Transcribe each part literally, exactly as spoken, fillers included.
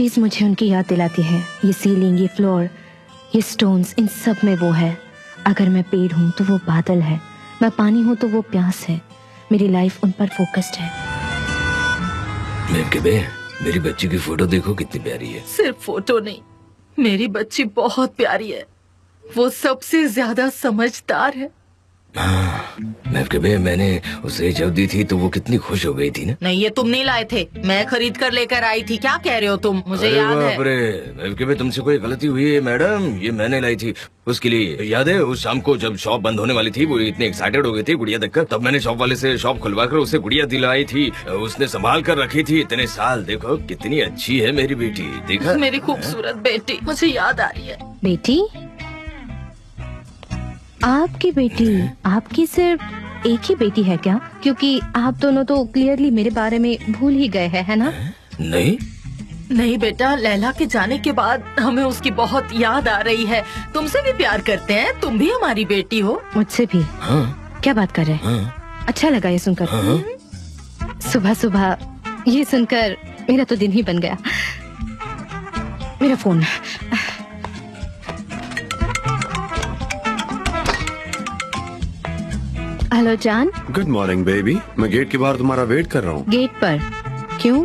चीज़ मुझे उनकी याद दिलाती है। ये सीलिंग, ये फ्लोर, ये स्टोन्स, इन सब में वो है। अगर मैं पेड़ हूँ तो वो बादल है, मैं पानी हूँ तो वो प्यास है। मेरी लाइफ उन पर फोकस्ड है। मैम के बे, मेरी बच्ची की फोटो देखो कितनी प्यारी है। सिर्फ फोटो नहीं, मेरी बच्ची बहुत प्यारी है। वो सबसे ज्यादा समझदार है। हाँ, मैम के बे, मैंने उसे जब दी थी तो वो कितनी खुश हो गई थी ना। नहीं, ये तुम नहीं लाए थे, मैं खरीद कर लेकर आई थी। क्या कह रहे हो तुम? मुझे याद है। मैम के बे, तुमसे कोई गलती हुई है मैडम, ये मैंने लाई थी उसके लिए। याद है उस शाम को जब शॉप बंद होने वाली थी, वो इतने एक्साइटेड हो गई थी गुड़िया देखकर, तब मैंने शॉप वाले से शॉप खुलवा कर उसे गुड़िया दिलाई थी। उसने संभाल कर रखी थी इतने साल। देखो कितनी अच्छी है मेरी बेटी, देखा? मेरी खूबसूरत बेटी, मुझे याद आ रही है। बेटी? आपकी बेटी? आपकी सिर्फ एक ही बेटी है क्या? क्योंकि आप दोनों तो क्लियरली मेरे बारे में भूल ही गए हैं, है ना? नहीं नहीं बेटा, लैला के जाने के बाद हमें उसकी बहुत याद आ रही है। तुमसे भी प्यार करते हैं, तुम भी हमारी बेटी हो। मुझसे भी? हाँ। क्या बात कर रहे हैं? हाँ। अच्छा लगा ये सुनकर। हाँ। सुबह सुबह ये सुनकर मेरा तो दिन ही बन गया। मेरा फोन। हेलो जान। गुड मॉर्निंग बेबी, मैं गेट के बाहर तुम्हारा वेट कर रहा हूँ। गेट पर? क्यों?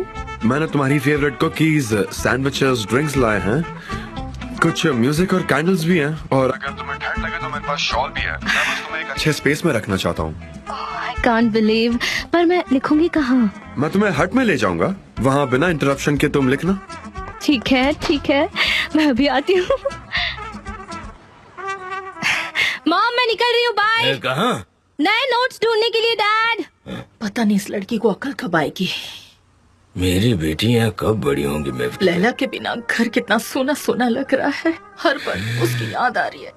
मैंने तुम्हारी फेवरेट कुकीज, सैंडविचेस, ड्रिंक्स लाए हैं। कुछ म्यूजिक और कैंडल्स भी हैं। और अगर तुम्हें ठंड लगे तो मेरे पास शॉल भी है। मैं बस तुम्हें एक अच्छे स्पेस में रखना चाहता हूँ। Can't believe. पर मैं लिखूंगी कहाँ? मैं तुम्हें हट में ले जाऊंगा, वहाँ बिना इंटरप्शन के तुम लिखना। ठीक है ठीक है, मैं अभी आती हूँ। मॉम, मैं निकल रही हूँ, बाय। कहाँ? नए नोट्स ढूंढने के लिए डैड। पता नहीं इस लड़की को अकल कब आएगी। मेरी बेटियां कब बड़ी होंगी? मैं लैला के बिना घर कितना सोना सोना लग रहा है। हर पल उसकी याद आ रही है।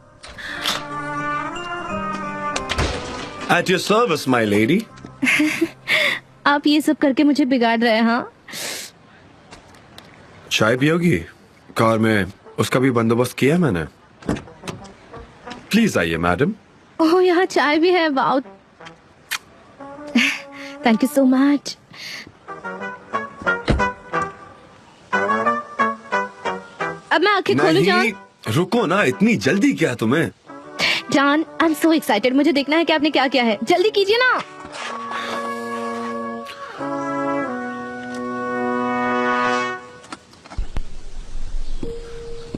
At your service, my lady. आप ये सब करके मुझे बिगाड़ रहे हैं। हाँ, चाय पियोगी? कार में उसका भी बंदोबस्त किया मैंने। प्लीज आइए मैडम। ओह, यहाँ चाय भी है। Wow, thank you so much. अब मैं आंखें खोलूं जान? रुको ना, इतनी जल्दी क्या तुम्हें? जान, आई एम सो एक्साइटेड। मुझे देखना है कि आपने क्या किया है। जल्दी कीजिए ना।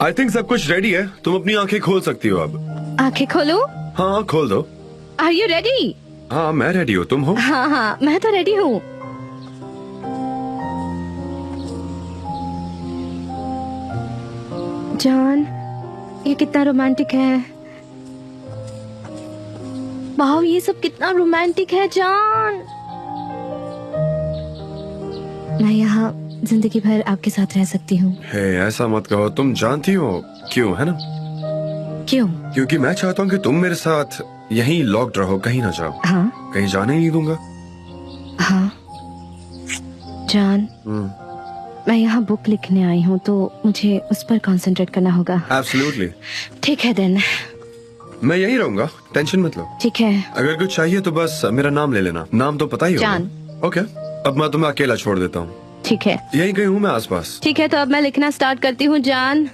आई थिंक सब कुछ रेडी है, तुम अपनी आंखें खोल सकती हो अब। आंखें खोलूं? हाँ, खोल दो। Are you ready? हाँ, मैं रेडी हूँ। तुम हो? हाँ हाँ, मैं तो रेडी हूँ। जान, ये कितना रोमांटिक है। वाव, ये सब कितना रोमांटिक है जान। मैं यहाँ जिंदगी भर आपके साथ रह सकती हूँ। हे, ऐसा मत कहो। तुम जानती हो क्यों, है ना? क्यों? क्योंकि मैं चाहता हूँ कि तुम मेरे साथ यहीं लॉक्ड रहो, कहीं ना जाओ। हाँ? कहीं जाने नहीं दूंगा। हाँ जान, मैं यहाँ बुक लिखने आई हूँ तो मुझे उस पर कंसंट्रेट करना होगा। एब्सोल्युटली। ठीक है देन, मैं यही रहूंगा, टेंशन मत लो। ठीक है। अगर कुछ चाहिए तो बस मेरा नाम ले लेना। नाम तो पता ही होगा। जान। ओके, अब मैं तुम्हें अकेला छोड़ देता हूँ। ठीक है। यही कहीं हूँ मैं आस पास। ठीक है, तो अब मैं लिखना स्टार्ट करती हूँ जान।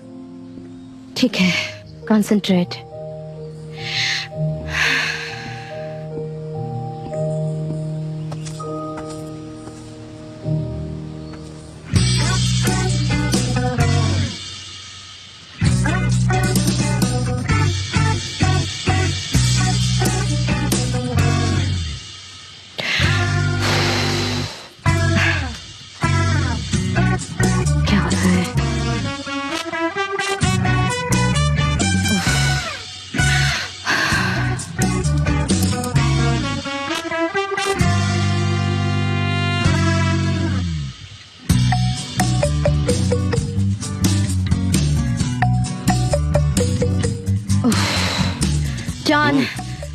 ठीक है, Concentrate.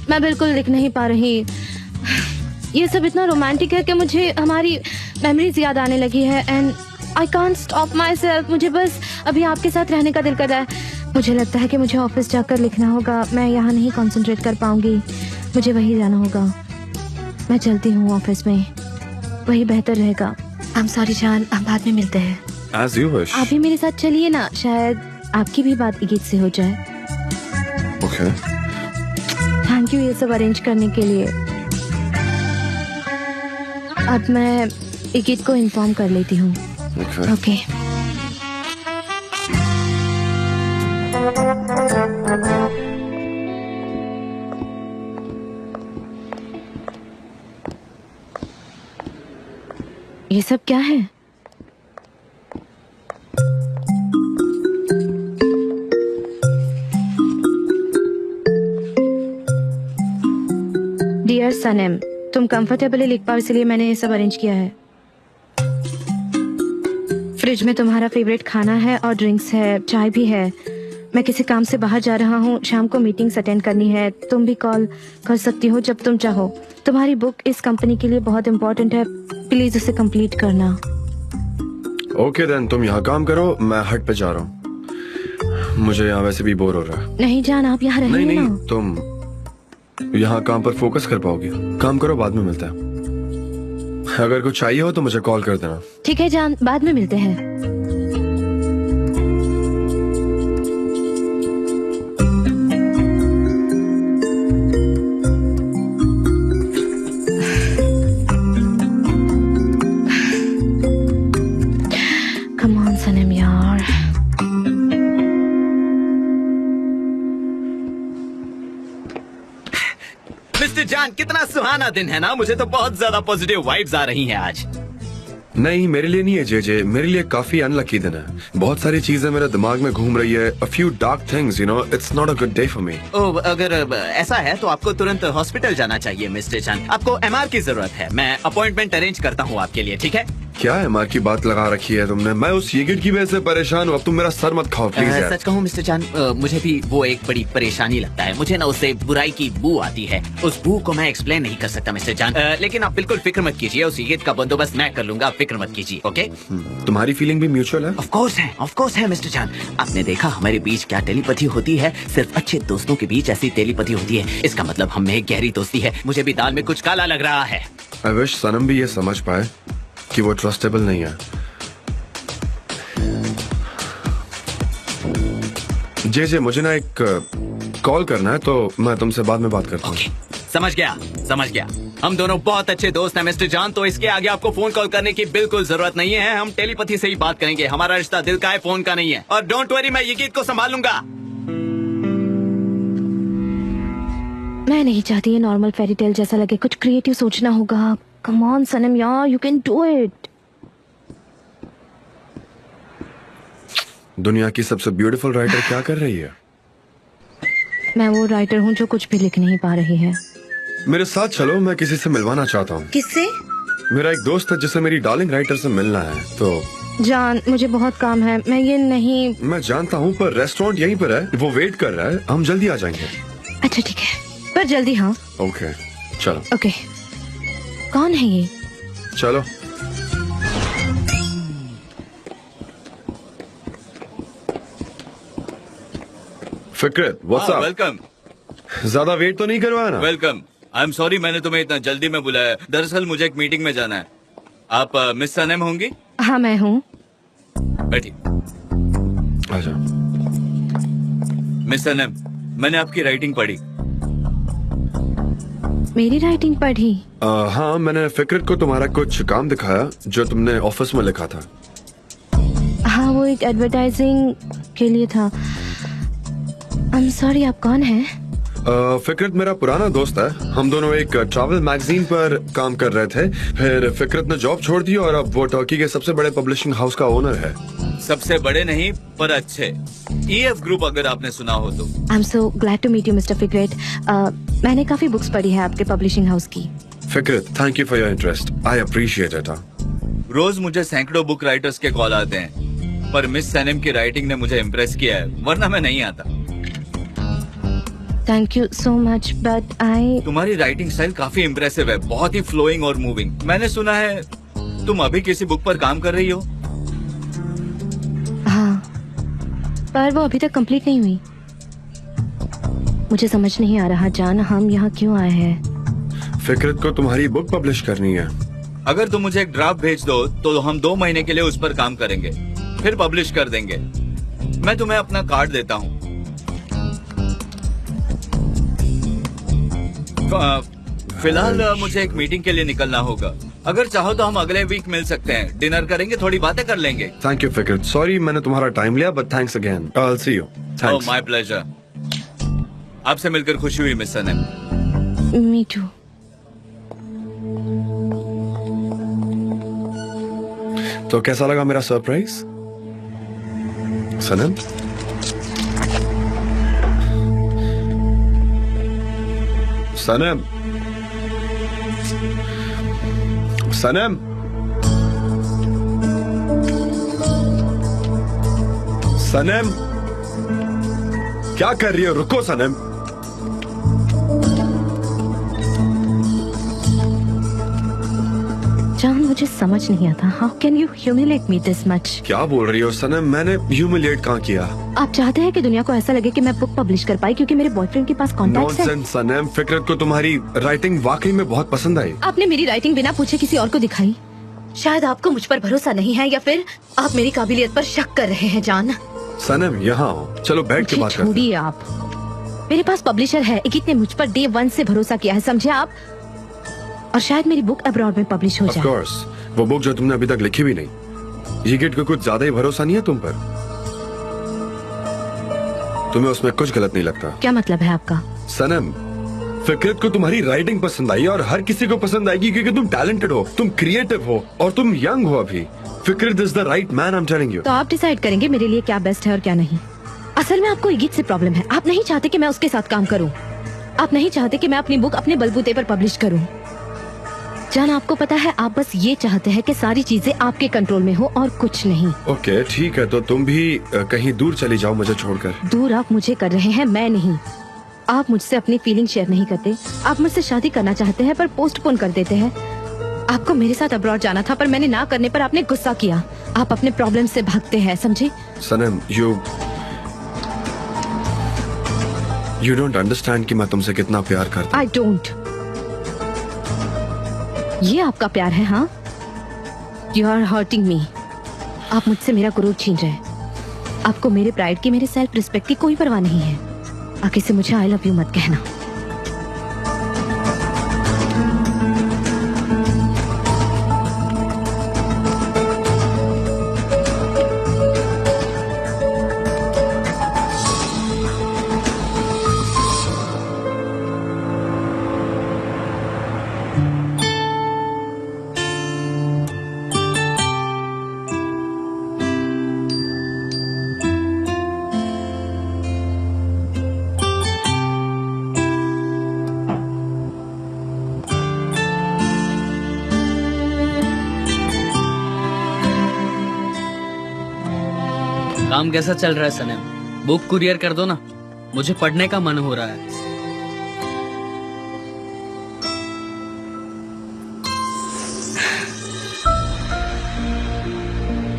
मैं बिल्कुल लिख नहीं पा रही। ये सब इतना रोमांटिक है कि मुझे हमारी मेमोरीज याद आने लगी है। And I can't stop my self. मुझे बस अभी आपके साथ रहने का दिल कर रहा है। मुझे लगता है कि मुझे ऑफिस जाकर लिखना होगा। मैं यहाँ नहीं कंसंट्रेट कर पाऊंगी, मुझे वहीं जाना होगा। मैं चलती हूँ ऑफिस में, वही बेहतर रहेगा। आई एम सॉरी जान, हम बाद में मिलते हैं। As you wish. आप भी मेरे साथ चलिए ना, शायद आपकी भी बात गीत से हो जाए. Okay. थैंक यू ये सब अरेंज करने के लिए. अब मैं गीत को इन्फॉर्म कर लेती हूँ. Okay. Okay. ये सब क्या है? डियर सनेम, तुम कंफर्टेबली लिख पाओ इसलिए मैंने ये सब अरेंज किया है. फ्रिज में तुम्हारा फेवरेट खाना है और ड्रिंक्स है, चाय भी है. मैं किसी काम से बाहर जा रहा हूँ, शाम को मीटिंग्स अटेंड करनी है. तुम भी कॉल कर सकती हो जब तुम चाहो. तुम्हारी बुक इस कंपनी के लिए बहुत इम्पोर्टेंट है, प्लीज उसे कंप्लीट करना. ओके देन, तुम यहाँ काम करो, मैं हट पे जा रहा हूँ. मुझे यहाँ वैसे भी बोर हो रहा है. नहीं जान, आप यहाँ रहने. नहीं, नहीं, तुम यहाँ काम पर फोकस कर पाओगे. काम करो, बाद में मिलते हैं. अगर कुछ चाहिए हो तो मुझे कॉल कर देना. ठीक है जान, बाद में मिलते हैं. कितना सुहाना दिन है ना. मुझे तो बहुत ज्यादा पॉजिटिव वाइब्स आ रही हैं आज. नहीं, मेरे लिए नहीं है जेजे, मेरे लिए काफी अनलकी दिन है. बहुत सारी चीजें मेरे दिमाग में घूम रही है. A few dark things, you know, it's not a good day for me. Oh, अगर ऐसा है तो आपको तुरंत हॉस्पिटल जाना चाहिए मिस्टर चांद. आपको एमआर की जरूरत है. मैं अपॉइंटमेंट अरेंज करता हूँ आपके लिए, ठीक है? क्या एमआर की बात लगा रखी है तुमने? मैं उस येगिट की वजह से परेशान हूँ. अब तुम मेरा सर मत खाओ प्लीज. सच कहूँ मिस्टर चांद, मुझे भी वो एक बड़ी परेशानी लगता है. मुझे ना उससे बुराई की बू आती है. उस बू को मैं एक्सप्लेन नहीं कर सकता मिस्टर चांद. लेकिन आप बिल्कुल फिक्र मत कीजिए, उस येगिट का बंदोबस्त मैं कर लूंगा. फिक्र मत कीजिए, ओके? तुम्हारी फीलिंग भी म्यूचुअल है? ऑफ कोर्स है, ऑफ कोर्स है मिस्टर चांद. आपने देखा हमारे बीच क्या टेलीपैथी होती है. सिर्फ अच्छे दोस्तों के बीच ऐसी टेलीपैथी होती है. इसका मतलब हम में गहरी दोस्ती है. मुझे भी दाल में कुछ काला लग रहा है. आई विश सनम भी ये समझ पाए कि वो ट्रस्टेबल नहीं है. जे जे, मुझे ना एक कॉल करना है तो मैं तुमसे बाद में बात करता हूँ. okay. समझ गया, समझ गया. हम दोनों बहुत अच्छे दोस्त हैं मिस्टर जान, तो इसके आगे आपको फोन कॉल करने की बिल्कुल जरूरत नहीं है. हम टेलीपैथी से ही बात करेंगे. हमारा रिश्ता दिल का है, फोन का नहीं है. और डोंट वरी, मैं ये गीत को संभाल लूंगा. मैं नहीं चाहती ये नॉर्मल फेरी टेल जैसा लगे. कुछ क्रिएटिव सोचना होगा. Come on, Sanem, yaar, you can do it. दुनिया की सबसे ब्यूटीफुल राइटर क्या कर रही है? मैं वो राइटर हूँ जो कुछ भी लिख नहीं पा रही है. मेरे साथ चलो, मैं किसी से मिलवाना चाहता हूँ. किससे? मेरा एक दोस्त है जिसे मेरी डार्लिंग राइटर से मिलना है. तो जान, मुझे बहुत काम है. मैं ये नहीं. मैं जानता हूँ, पर रेस्टोरेंट यहीं पर है, वो वेट कर रहा है. हम जल्दी आ जाएंगे. अच्छा ठीक है, पर जल्दी. हाँ ओके okay, चलो. Okay okay. कौन है ये? चलो. Fikret, what's up? वेलकम. ज्यादा वेट तो नहीं करवाना. वेलकम. आई एम सॉरी मैंने तुम्हें इतना जल्दी में बुलाया. दरअसल मुझे एक मीटिंग में जाना है. आप मिस सनेम होंगी? हाँ मैं हूँ. बैठिए. अच्छा मिस सनेम, मैंने आपकी राइटिंग पढ़ी. मेरी राइटिंग पढ़ी? आ, हाँ, मैंने फिक्रेत को तुम्हारा कुछ काम दिखाया जो तुमने ऑफिस में लिखा था. हाँ, वो एक एडवर्टाइजिंग के लिए था. आई एम सॉरी, आप कौन हैं? फिक्रेत मेरा पुराना दोस्त है. हम दोनों एक ट्रैवल मैगजीन पर काम कर रहे थे. फिर फिक्रेत ने जॉब छोड़ दी और अब वो टर्की के सबसे बड़े पब्लिशिंग हाउस का ओनर है. सबसे बड़े नहीं पर अच्छे. ईएफ ग्रुप, अगर आपने सुना हो तो. I am so glad to meet you mister Fikret. मैंने काफी बुक्स पढ़ी है आपके पब्लिशिंग हाउस की. Fikret, thank you for your interest, I appreciate it. रोज मुझे सैकड़ों बुक राइटर्स के कॉल आते हैं, पर मिस सनेम की राइटिंग ने मुझे इम्प्रेस किया है, वरना मैं नहीं आता. Thank you so much, but I. तुम्हारी राइटिंग स्टाइल काफी इम्प्रेसिव है, बहुत ही फ्लोइंग और मूविंग. मैंने सुना है तुम अभी किसी बुक पर काम कर रही हो. हाँ, पर वो अभी तक कंप्लीट नहीं हुई. मुझे समझ नहीं आ रहा जान, हम यहाँ क्यों आए हैं? फिक्रेत को तुम्हारी बुक पब्लिश करनी है. अगर तुम मुझे एक ड्राफ्ट भेज दो तो हम दो महीने के लिए उस पर काम करेंगे. फिर पब्लिश कर देंगे। मैं तुम्हें अपना कार्ड देता हूँ। फिलहाल मुझे एक मीटिंग के लिए निकलना होगा। अगर चाहो तो हम अगले वीक मिल सकते हैं, डिनर करेंगे, थोड़ी बातें कर लेंगे। थैंक यू फिकरत, सॉरी मैंने तुम्हारा टाइम लिया, but thanks again. I see you. Thanks. My pleasure. आपसे मिलकर खुशी हुई मिस सनम। Me to. तो कैसा लगा मेरा सरप्राइज सनम? सनम सनम सनम, क्या कर रही हो? रुको सनम। मुझे समझ नहीं आता, how can you humiliate me this much? क्या बोल रही हो सनम, मैंने ह्यूमिलेट कहाँ किया? आप चाहते हैं कि दुनिया को ऐसा लगे कि मैं बुक पब्लिश कर पाई क्योंकि मेरे बॉयफ्रेंड के पास कॉन्टैक्ट्स हैं। नॉनसेंस सनम, फिकरत को तुम्हारी राइटिंग वाकई में बहुत पसंद आई। आपने मेरी राइटिंग बिना पूछे किसी और को दिखाई। शायद आपको मुझ पर भरोसा नहीं है या फिर आप मेरी काबिलियत पर शक कर रहे हैं। जान सनम यहाँ आओ, चलो बैठ के बात करें। आप, मेरे पास पब्लिशर है, इकित ने मुझ पर डे वन से भरोसा किया है, समझे आप? और शायद मेरी बुक अब्रॉड में पब्लिश हो जाए। ऑफ कोर्स, वो बुक जो तुमने अभी तक लिखी भी नहीं। ये किट को कुछ ज्यादा ही भरोसा नहीं है तुम पर। तुम्हें उसमें कुछ गलत नहीं लगता? क्या मतलब है आपका? सनम, फिकरत को तुम्हारी राइटिंग पसंद आई और हर किसी को पसंद आएगी क्योंकि तुम टैलेंटेड हो, तुम क्रिएटिव हो और तुम यंग हो अभी। Fikret is the right man, I am telling you. तो आप डिसाइड करेंगे मेरे लिए क्या बेस्ट है और क्या नहीं। असल में आपको इगित से प्रॉब्लम है, आप नहीं चाहते कि मैं उसके साथ काम करूँ, आप नहीं चाहते कि मैं अपनी बुक अपने बलबूते पर पब्लिश करूँ। जान आपको पता है, आप बस ये चाहते हैं कि सारी चीजें आपके कंट्रोल में हो और कुछ नहीं। ओके okay, ठीक है, तो तुम भी कहीं दूर चली जाओ मुझे छोड़कर। दूर आप मुझे कर रहे हैं, मैं नहीं। आप मुझसे अपनी फीलिंग शेयर नहीं करते। आप मुझसे शादी करना चाहते हैं पर पोस्टपोन कर देते हैं। आपको मेरे साथ अब्रॉड जाना था पर मैंने ना करने पर आपने गुस्सा किया। आप अपने प्रॉब्लम से भागते हैं, समझे? सनम, यू यू डोंट अंडरस्टैंड कि मैं तुमसे कितना प्यार करता हूं। I don't. ये आपका प्यार है? हाँ, यू आर हर्टिंग मी। आप मुझसे मेरा गुरूर छीन रहे हैं। आपको मेरे प्राइड की, मेरे सेल्फ रिस्पेक्ट की कोई परवाह नहीं है। आगे से मुझे आई लव यू मत कहना। काम कैसा चल रहा है सनम? बुक कुरियर कर दो ना, मुझे पढ़ने का मन हो रहा है।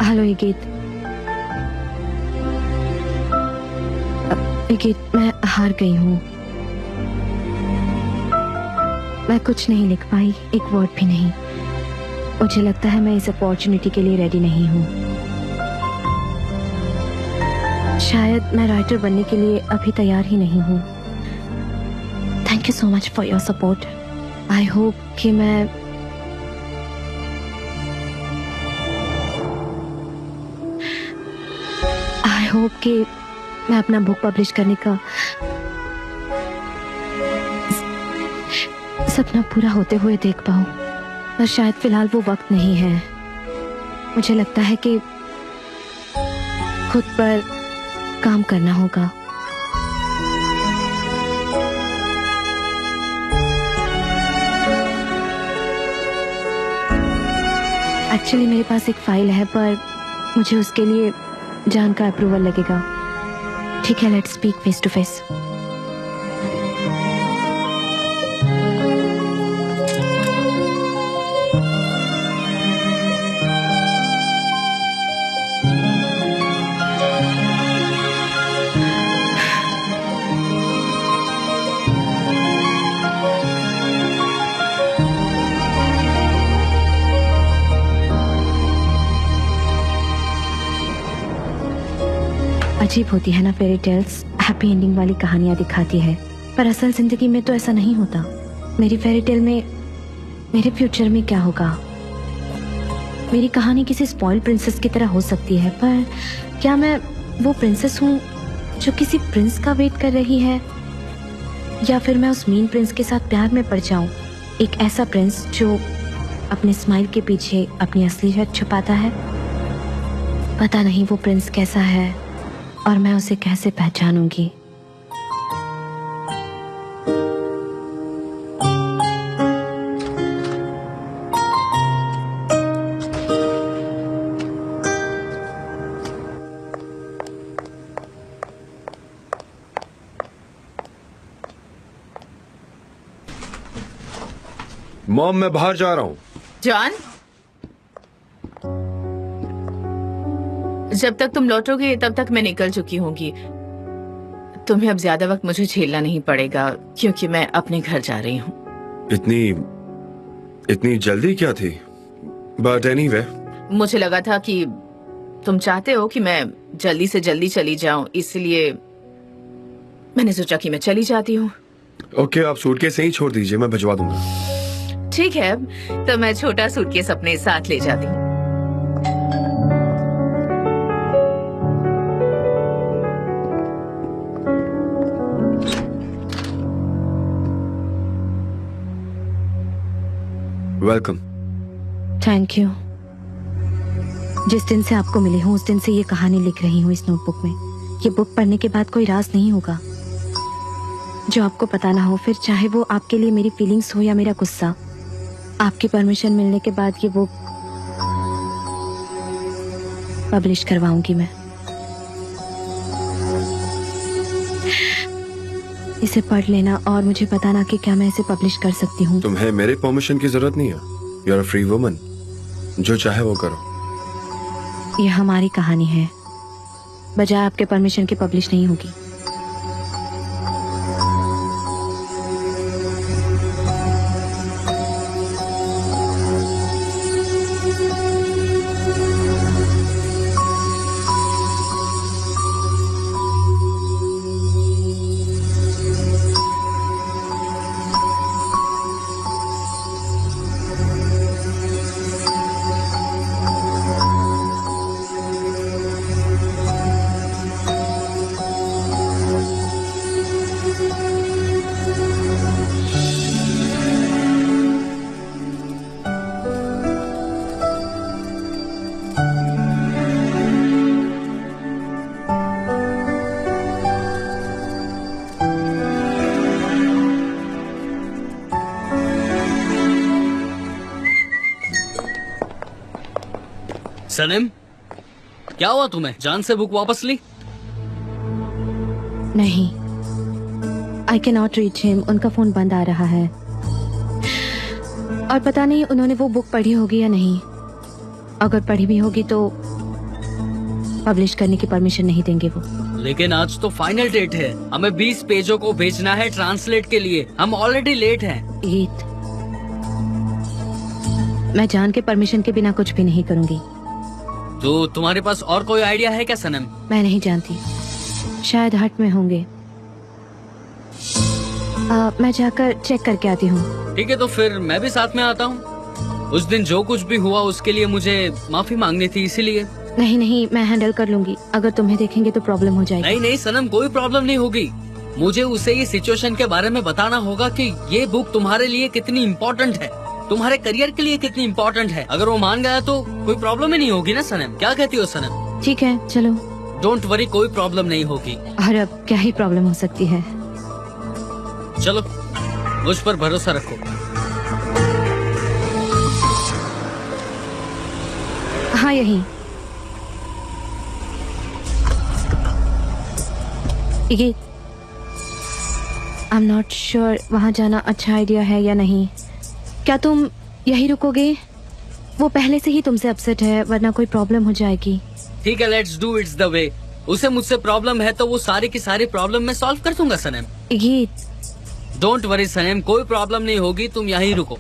हेलो इगित। इगित, मैं हार गई हूँ। मैं कुछ नहीं लिख पाई, एक वर्ड भी नहीं। मुझे लगता है मैं इस अपॉर्चुनिटी के लिए रेडी नहीं हूँ। शायद मैं राइटर बनने के लिए अभी तैयार ही नहीं हूँ। Thank you so much for your support. I hope कि मैं आई होप कि मैं अपना बुक पब्लिश करने का सपना पूरा होते हुए देख पाऊँ, पर शायद फिलहाल वो वक्त नहीं है। मुझे लगता है कि खुद पर काम करना होगा। एक्चुअली मेरे पास एक फाइल है पर मुझे उसके लिए जान का अप्रूवल लगेगा। ठीक है, let's speak face to face. अजीब होती है ना, फेरी टेल्स हैप्पी एंडिंग वाली कहानियाँ दिखाती है, पर असल जिंदगी में तो ऐसा नहीं होता। मेरी फेरी टेल में मेरे फ्यूचर में क्या होगा? मेरी कहानी किसी स्पॉइल प्रिंसेस की तरह हो सकती है, पर क्या मैं वो प्रिंसेस हूँ जो किसी प्रिंस का वेट कर रही है? या फिर मैं उस मीन प्रिंस के साथ प्यार में पड़ जाऊँ, एक ऐसा प्रिंस जो अपने स्माइल के पीछे अपनी असलियत छुपाता है। पता नहीं वो प्रिंस कैसा है और मैं उसे कैसे पहचानूंगी। मॉम, मैं बाहर जा रहा हूं। जॉन, जब तक तुम लौटोगे तब तक मैं निकल चुकी होंगी। तुम्हें अब ज्यादा वक्त मुझे झेलना नहीं पड़ेगा क्योंकि मैं अपने घर जा रही हूँ। इतनी इतनी जल्दी क्या थी? बट एनीवे, मुझे लगा था कि तुम चाहते हो कि मैं जल्दी से जल्दी चली जाऊं, इसलिए मैंने सोचा कि मैं चली जाती हूँ। ओके, आप सूटकेस ही छोड़ दीजिए, मैं भिजवा दूंगा। ठीक है, तो मैं छोटा सूटकेस अपने साथ ले जाती हूँ। वेलकम। Thank you. जिस दिन से आपको मिली हूँ उस दिन से ये कहानी लिख रही हूँ इस नोटबुक में। ये बुक पढ़ने के बाद कोई राज नहीं होगा जो आपको पता ना हो, फिर चाहे वो आपके लिए मेरी फीलिंग्स हो या मेरा गुस्सा। आपकी परमिशन मिलने के बाद ये बुक पब्लिश करवाऊंगी मैं। इसे पढ़ लेना और मुझे बताना कि क्या मैं इसे पब्लिश कर सकती हूँ। तुम्हें मेरे परमिशन की जरूरत नहीं है। You are a free woman, जो चाहे वो करो। ये हमारी कहानी है, बजाय आपके परमिशन के पब्लिश नहीं होगी। सनेम, क्या हुआ तुम्हें? जान से बुक वापस ली? नहीं, I can not reach him. उनका फोन बंद आ रहा है और पता नहीं उन्होंने वो बुक पढ़ी होगी या नहीं। अगर पढ़ी भी होगी तो पब्लिश करने की परमिशन नहीं देंगे वो। लेकिन आज तो फाइनल डेट है, हमें बीस पेजों को भेजना है ट्रांसलेट के लिए। हम ऑलरेडी लेट हैं। ईद, मैं जान के परमिशन के बिना कुछ भी नहीं करूंगी। तो तुम्हारे पास और कोई आइडिया है क्या सनम? मैं नहीं जानती, शायद हट में होंगे। आ, मैं जाकर चेक करके आती हूँ। ठीक है, तो फिर मैं भी साथ में आता हूँ। उस दिन जो कुछ भी हुआ उसके लिए मुझे माफी मांगनी थी, इसीलिए। नहीं नहीं, मैं हैंडल कर लूंगी। अगर तुम्हें देखेंगे तो प्रॉब्लम हो जाएगी। नहीं नहीं सनम, कोई प्रॉब्लम नहीं होगी। मुझे उसे ये सिचुएशन के बारे में बताना होगा कि ये बुक तुम्हारे लिए कितनी इम्पोर्टेंट है, तुम्हारे करियर के लिए कितनी इम्पोर्टेंट है। अगर वो मान गया तो कोई प्रॉब्लम ही नहीं होगी ना सनम? क्या कहती हो सनम? ठीक है, चलो। डोंट वरी, कोई प्रॉब्लम नहीं होगी। और अब क्या ही प्रॉब्लम हो सकती है? चलो, मुझ पर भरोसा रखो। हाँ, यही। आई एम नॉट श्योर वहाँ जाना अच्छा आइडिया है या नहीं। क्या तुम यही रुकोगे? वो पहले से ही तुमसे अपसेट है, वरना कोई प्रॉब्लम हो जाएगी। ठीक है, let's do it's the way. उसे मुझसे प्रॉब्लम है तो वो सारी की सारी प्रॉब्लम मैं सॉल्व कर दूंगा सनेम। ये डोंट वरी सनेम, कोई प्रॉब्लम नहीं होगी, तुम यही रुको।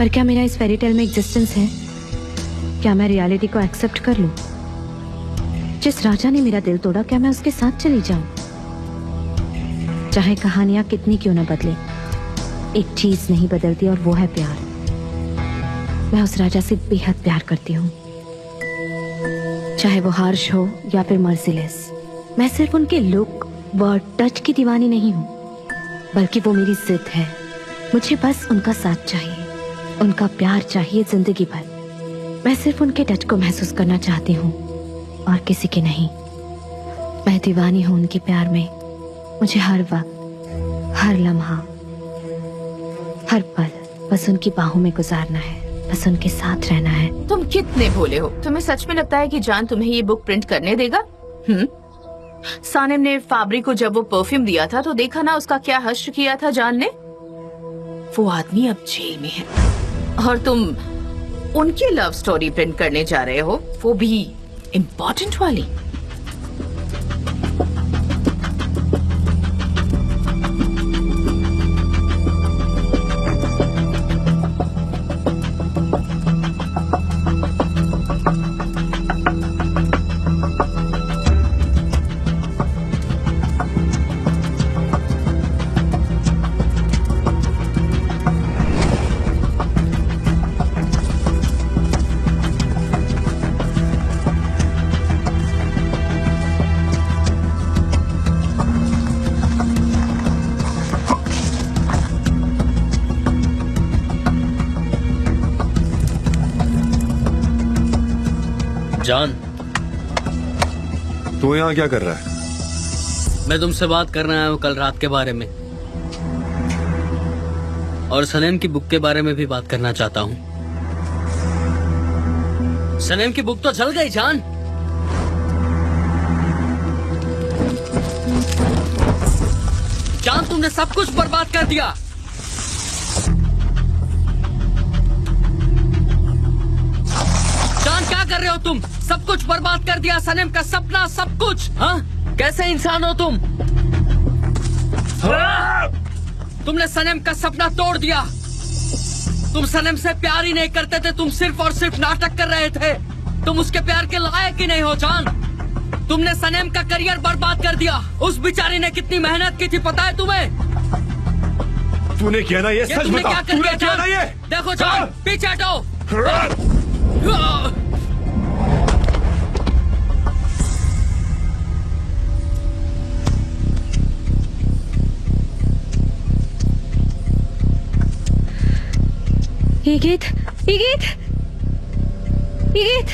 पर क्या मेरा इस फेरी टेल में एग्जिस्टेंस है? क्या मैं रियलिटी को एक्सेप्ट कर लूं? जिस राजा ने मेरा दिल तोड़ा, क्या मैं उसके साथ चली जाऊं? चाहे कहानियां कितनी क्यों ना बदले, एक चीज नहीं बदलती और वो है प्यार। मैं उस राजा से बेहद प्यार करती हूँ, चाहे वो हार्श हो या फिर मर्सीलेस। मैं सिर्फ उनके लुक वर्ड टच की दीवानी नहीं हूँ, बल्कि वो मेरी जिद है। मुझे बस उनका साथ चाहिए, उनका प्यार चाहिए जिंदगी भर। मैं सिर्फ उनके टच को महसूस करना चाहती हूँ और किसी के नहीं। मैं दीवानी हूँ उनके प्यार में। मुझे हर वक्त, हर लम्हा, हर पल बस उनकी बाहों में गुजारना है, बस उनके साथ रहना है। तुम कितने भोले हो, तुम्हें सच में लगता है कि जान तुम्हें ये बुक प्रिंट करने देगा? हम्म? सानिम ने फाबरी को जब वो परफ्यूम दिया था तो देखा ना उसका क्या हश्र किया था जान ने। वो आदमी अब जेल में है और तुम उनकी लव स्टोरी प्रिंट करने जा रहे हो, वो भी इम्पोर्टेंट वाली। जान, तू यहाँ क्या कर रहा है? मैं तुमसे बात करने आया हूँ कल रात के बारे में, और सनेम की बुक के बारे में भी बात करना चाहता हूँ। सनेम की बुक तो चल गई जान। जान, तुमने सब कुछ बर्बाद कर दिया। कर रहे हो तुम, सब कुछ बर्बाद कर दिया। सनेम का सपना, सब कुछ। हाँ, कैसे इंसान हो तुम? तुमने सनेम का सपना तोड़ दिया। तुम सनेम से प्यार ही नहीं करते थे, तुम सिर्फ और सिर्फ नाटक कर रहे थे। तुम उसके प्यार के लायक ही नहीं हो जान। तुमने सनेम का करियर बर्बाद कर दिया। उस बेचारी ने कितनी मेहनत की थी, पता है तुम्हें? तूने किया ना ये, सच बता, क्या कर दिया ना ये? देखो जान, पीछे हटो। फिकरेत, फिकरेत, फिकरेत,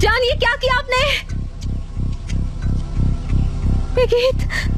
जान ये क्या किया आपने? फिकरेत।